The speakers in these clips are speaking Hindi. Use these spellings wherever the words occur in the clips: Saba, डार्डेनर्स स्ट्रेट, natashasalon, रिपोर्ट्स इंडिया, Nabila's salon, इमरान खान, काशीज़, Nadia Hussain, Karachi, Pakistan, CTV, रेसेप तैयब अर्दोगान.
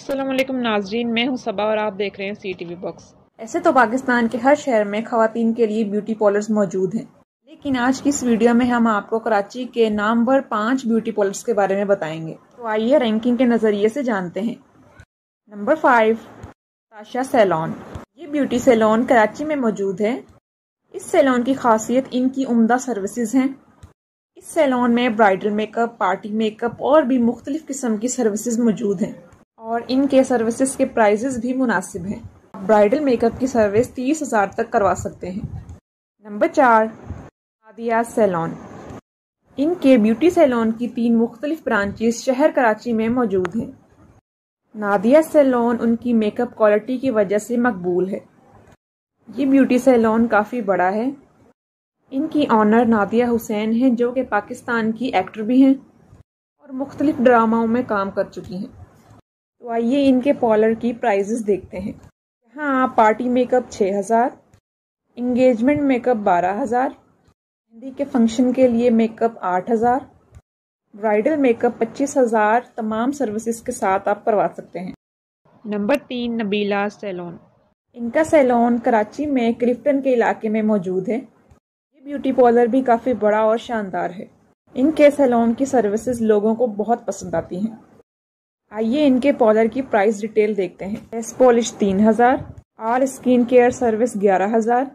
अस्सलामुअलैकुम नाजरीन, मैं हूँ सबा और आप देख रहे हैं CTV बॉक्स। ऐसे तो पाकिस्तान के हर शहर में खवातीन के लिए ब्यूटी पार्लर्स मौजूद हैं, लेकिन आज की इस वीडियो में हम आपको कराची के नामवर 5 ब्यूटी पार्लर्स के बारे में बताएंगे। तो आइए रैंकिंग के नजरिए से जानते हैं। नंबर 5 ताशा सैलॉन। ये ब्यूटी सैलॉन कराची में मौजूद है। इस सैलॉन की खासियत इनकी उम्दा सर्विसेज हैं। इस सैलॉन में ब्राइडल मेकअप, पार्टी मेकअप और भी मुख्तलिफ किस्म की सर्विसेज मौजूद हैं और इनके सर्विसेज के प्राइजेस भी मुनासिब हैं। आप ब्राइडल मेकअप की सर्विस 30,000 तक करवा सकते हैं। Number 4 Nadia salon. इनके ब्यूटी सैलॉन की 3 मुख्तलिफ ब्रांचेस शहर कराची में मौजूद हैं। नादिया सैलॉन उनकी मेकअप क्वालिटी की वजह से मकबूल है। ये ब्यूटी सैलॉन काफ़ी बड़ा है। इनकी ऑनर नादिया हुसैन हैं, जो कि पाकिस्तान की एक्टर भी हैं और मुख्तलिफ ड्रामाओं में काम कर चुकी हैं। तो आइए इनके पार्लर की प्राइजेस देखते हैं। यहाँ आप पार्टी मेकअप 6,000, इंगेजमेंट मेकअप 12,000, हल्दी के फंक्शन के लिए मेकअप 8,000, ब्राइडल मेकअप 25,000 तमाम सर्विसेज के साथ आप करवा सकते हैं। Number 3 Nabila salon. इनका सैलॉन कराची में क्लिफ्टन के इलाके में मौजूद है। ये ब्यूटी पार्लर भी काफ़ी बड़ा और शानदार है। इनके सैलॉन की सर्विसेज लोगों को बहुत पसंद आती हैं। आइए इनके पार्लर की प्राइस डिटेल देखते हैं। Face polish 3,000, all skin care service 11,000,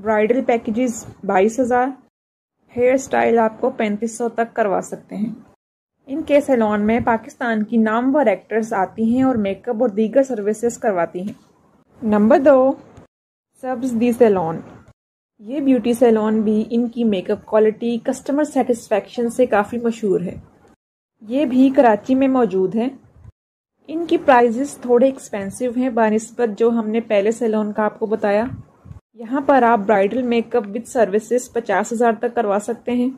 bridal packages 22,000, hair style आपको 3,500 तक करवा सकते हैं। इनके सैलॉन में पाकिस्तान की नामवर एक्टर्स आती हैं और मेकअप और दीगर सर्विसेज करवाती हैं। Number 2 subs the salon. ये ब्यूटी सैलॉन भी इनकी मेकअप क्वालिटी, कस्टमर सेटिस्फेक्शन से काफ़ी मशहूर है। ये भी कराची में मौजूद है। इनकी प्राइजेस थोड़े एक्सपेंसिव हैं बानिस्बत जो हमने पहले सैलॉन का आपको बताया। यहाँ पर आप ब्राइडल मेकअप विद सर्विसेज 50,000 तक करवा सकते हैं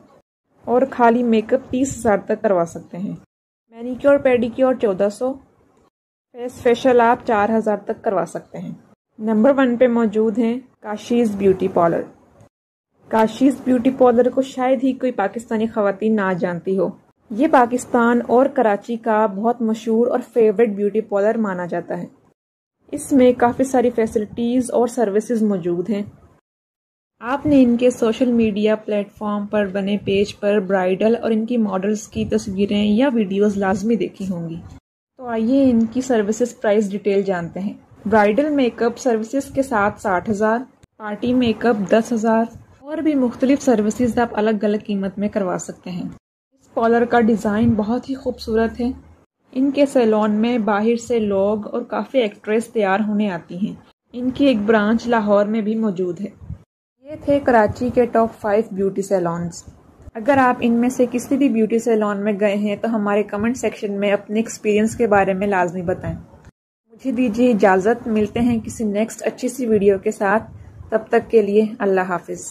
और खाली मेकअप 30,000 तक करवा सकते हैं। मैनीक्योर पेडिक्योर 1400, फेस फेशियल आप 4,000 तक करवा सकते हैं। नंबर 1 पे मौजूद हैं काशीज़ beauty parlour. काशीज़ beauty parlour को शायद ही कोई पाकिस्तानी ख़वातीन ना जानती हो। ये पाकिस्तान और कराची का बहुत मशहूर और फेवरेट ब्यूटी पार्लर माना जाता है। इसमें काफ़ी सारी फैसिलिटीज़ और सर्विसेज मौजूद हैं। आपने इनके सोशल मीडिया प्लेटफॉर्म पर बने पेज पर ब्राइडल और इनकी मॉडल्स की तस्वीरें या वीडियोस लाजमी देखी होंगी। तो आइए इनकी सर्विसेज प्राइस डिटेल जानते हैं। ब्राइडल मेकअप सर्विसेज के साथ 60,000, पार्टी मेकअप 10,000 और भी मुख्तलिफ सर्विसेज आप अलग अलग कीमत में करवा सकते हैं। पार्लर का डिज़ाइन बहुत ही खूबसूरत है। इनके सैलॉन में बाहर से लोग और काफ़ी एक्ट्रेस तैयार होने आती हैं। इनकी एक ब्रांच लाहौर में भी मौजूद है। ये थे कराची के टॉप 5 ब्यूटी सैलॉन्स। अगर आप इनमें से किसी भी ब्यूटी सैलॉन में गए हैं तो हमारे कमेंट सेक्शन में अपने एक्सपीरियंस के बारे में लाजमी बताएं। मुझे दीजिए इजाज़त, मिलते हैं किसी नेक्स्ट अच्छी सी वीडियो के साथ। तब तक के लिए अल्लाह हाफिज़।